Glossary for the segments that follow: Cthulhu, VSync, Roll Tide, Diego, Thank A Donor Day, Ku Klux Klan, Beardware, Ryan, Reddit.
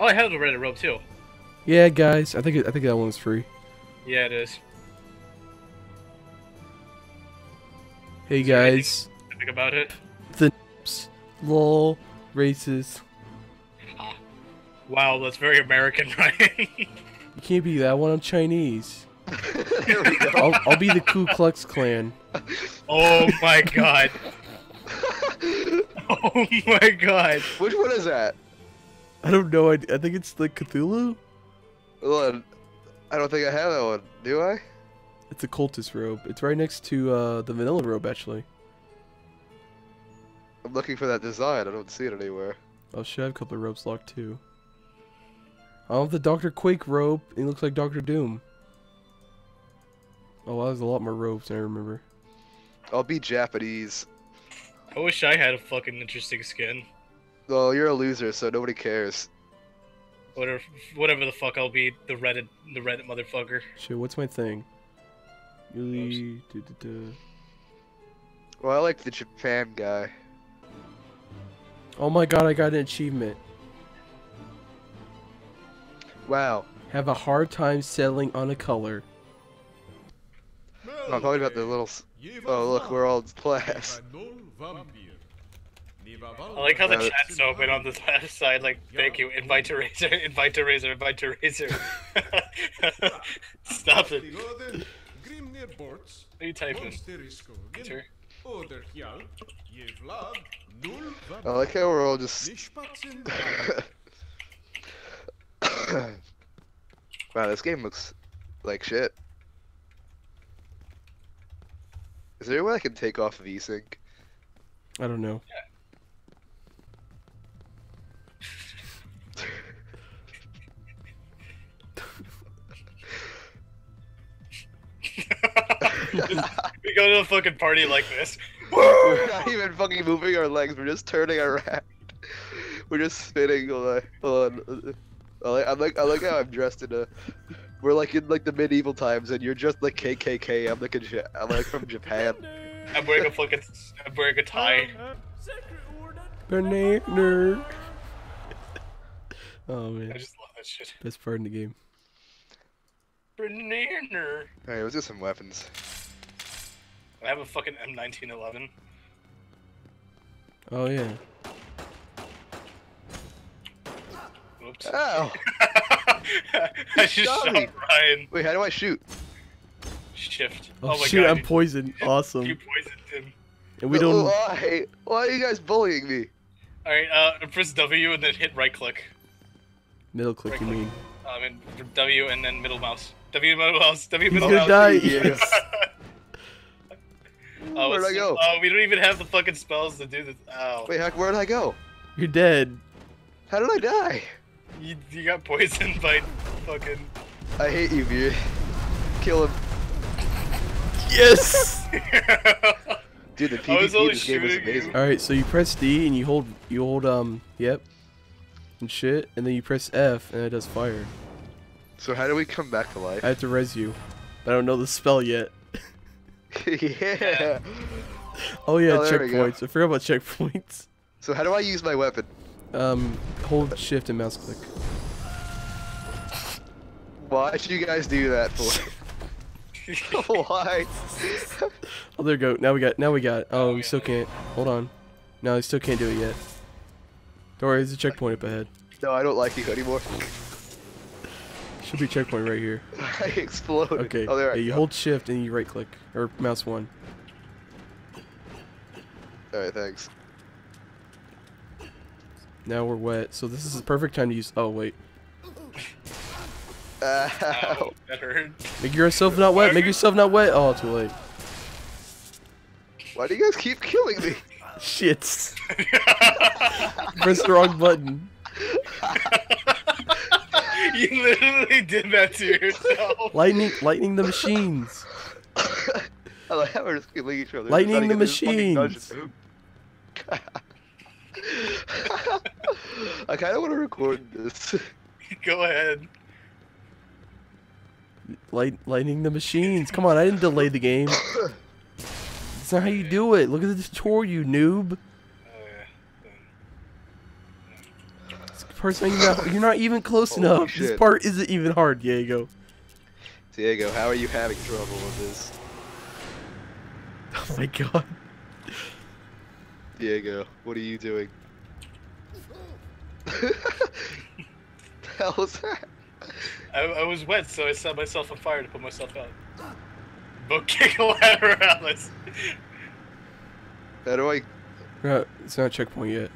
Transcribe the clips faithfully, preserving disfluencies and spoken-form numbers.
Oh, I had the red rope too. Yeah, guys. I think I think that one's free. Yeah, it is. Hey guys. Think about it. The lol races. Wow, that's very American, right? You can't be that one. I'm Chinese. There we go. I'll, I'll be the Ku Klux Klan. Oh my god. Oh my god. Which one is that? I don't know. I, I think it's the Cthulhu. Well, I don't think I have that one. Do I? It's a cultist robe. It's right next to uh, the vanilla robe, actually. I'm looking for that design. I don't see it anywhere. Oh shit! I have a couple of robes locked too. I have the Doctor Quake robe. It looks like Doctor Doom. Oh, wow, there's a lot more robes than I remember. I'll be Japanese. I wish I had a fucking interesting skin. Well, you're a loser, so nobody cares. Whatever, whatever the fuck, I'll be the Reddit, the Reddit motherfucker. Shit, what's my thing? Really, duh, duh, duh. Well, I like the Japan guy. Oh my god, I got an achievement. Wow. Have a hard time settling on a color. I'm talking about the little... Oh, look, we're all in class. I like how the uh, chat's open on the left side, like, thank you, invite to razor, invite to razor, invite to razor. Stop it. What are you typing? Enter. I like how we're all just... Wow, this game looks like shit. Is there a way I can take off VSync? I don't know. Yeah. We go to a fucking party like this. We're not even fucking moving our legs, we're just turning around. We're just spinning like, hold on. I like, I like, I like how I'm dressed in a... We're like in like the medieval times, and you're just like K K K. I'm like a, I'm like from Japan. I'm wearing a fucking, I'm wearing a tie. Banana. Oh man. I just love that shit. Best part in the game. Banana. All right, let's get some weapons. I have a fucking M nineteen eleven. Oh yeah. Oops. Oh. I just shot me. Ryan. Wait, how do I shoot? Shift. Oh, oh my shoot, God, I'm dude. Poisoned. Awesome. You poisoned him. And we don't. Why? Why are you guys bullying me? All right, uh, press W and then hit right click. Middle click, right you click. mean? Uh, I mean W and then middle mouse. W middle mouse. W middle mouse. You're gonna die. Yes. Oh, where'd I go? Oh, uh, we don't even have the fucking spells to do this. Oh. Wait, heck, where'd I go? You're dead. How did I die? You, you got poisoned by fucking... I hate you, dude. Kill him. Yes! Dude, the PvP this game was amazing. Alright, so you press D and you hold, you hold, um, yep. And shit, and then you press F and it does fire. So how do we come back to life? I have to res you. But I don't know the spell yet. Yeah! Oh yeah, oh, checkpoints. I forgot about checkpoints. So how do I use my weapon? Um, hold shift and mouse click. Why did you guys do that for? Why? Oh, there we go. Now we got. Now we got. Oh, we still can't. Hold on. No, we still can't do it yet. Don't worry, there's a checkpoint up ahead. No, I don't like you anymore. Should be a checkpoint right here. I exploded. Okay. Oh, there I yeah, go. You hold shift and you right click or mouse one. All right. Thanks. Now we're wet, so this is the perfect time to use. Oh wait. Ow, that hurt. Make yourself not wet. Make yourself not wet. Oh, too late. Why do you guys keep killing me? Shit. Press the wrong button. You literally did that to yourself. Lightning, lightning the machines. I like how we're just killing each other. Lightning the machines. I kind of want to record this. Go ahead. Light, lightning the machines. Come on, I didn't delay the game. That's not how you do it. Look at the tutorial, you noob. Oh, yeah. part's not even out. You're not even close enough. Shit. This part isn't even hard, Diego. Diego, how are you having trouble with this? Oh my god. Diego, what are you doing? How was that? I, I was wet, so I set myself on fire to put myself out. But kick away around us. How do I... Not, it's not a checkpoint yet.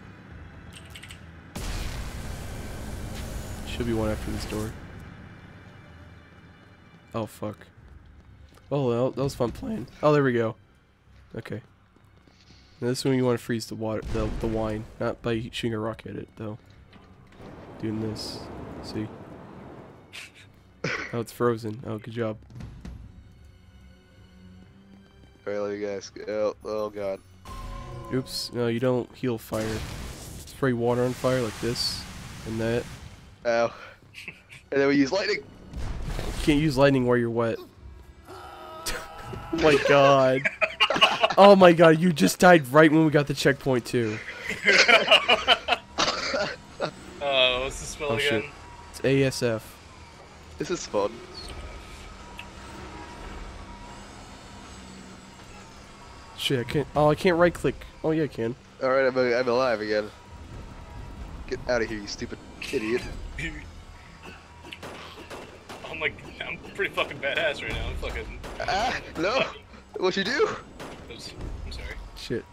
Should be one after this door. Oh fuck. Oh, well, that was fun playing. Oh, there we go. Okay. Now this one you want to freeze the water, the, the wine, not by shooting a rock at it though. Doing this. See. Oh, it's frozen. Oh, good job. All right, let you guys go. Oh, oh god. Oops. No, you don't heal fire. Spray water on fire like this and that. Ow. And then we use lightning. You can't use lightning while you're wet. Oh my god. Oh my god, you just died right when we got the checkpoint too. Oh, what's the spell oh, again? Shit. It's A S F. This is fun. Shit, I can't. Oh, I can't right click. Oh, yeah, I can. Alright, I'm, I'm alive again. Get out of here, you stupid idiot. I'm like, I'm pretty fucking badass right now. I'm fucking. Ah, no! Fuck. What'd you do? Oops. I'm sorry. Shit.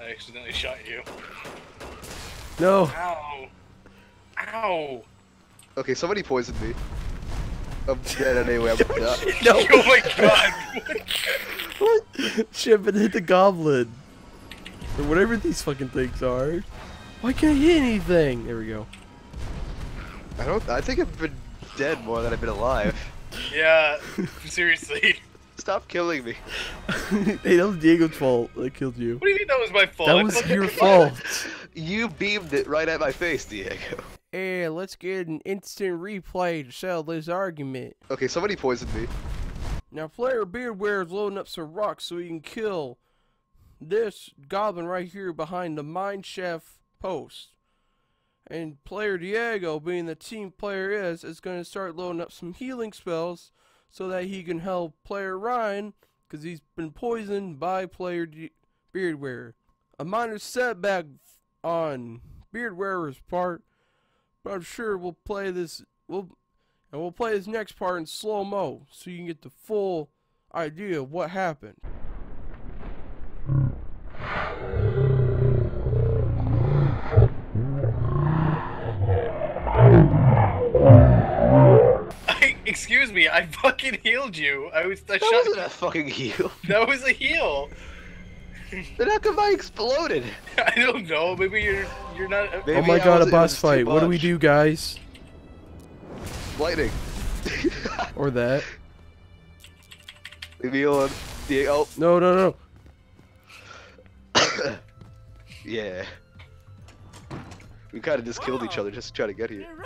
I accidentally shot you. No! Ow! Ow! Okay, somebody poisoned me. I'm dead anyway. I'm not. No! Oh my god! What? Shit, but hit the goblin. Or whatever these fucking things are. Why can't I hit anything? There we go. I don't. I think I've been dead more than I've been alive. Yeah, seriously. Stop killing me. Hey, that was Diego's fault. I killed you. What do you mean that was my fault? That I was your fault. You beamed it right at my face, Diego. Hey, let's get an instant replay to settle this argument. Okay, somebody poisoned me. Now, player Beardware is loading up some rocks so he can kill this goblin right here behind the mine shaft post. And player Diego, being the team player is, is going to start loading up some healing spells so that he can help player Ryan, because he's been poisoned by player Beardware. A minor setback on Beardware's part, but I'm sure we'll play this we'll, and we'll play this next part in slow-mo so you can get the full idea of what happened. Excuse me, I fucking healed you. I was. I that shot wasn't you. A fucking heal. That was a heal. Then how come I exploded? I don't know. Maybe you're you're not. Maybe oh my I god, was, a boss fight. What do we do, guys? Lightning. Or that. Leave me alone. Oh. No, no, no. Yeah. We kind of just wow. killed each other just to try to get here.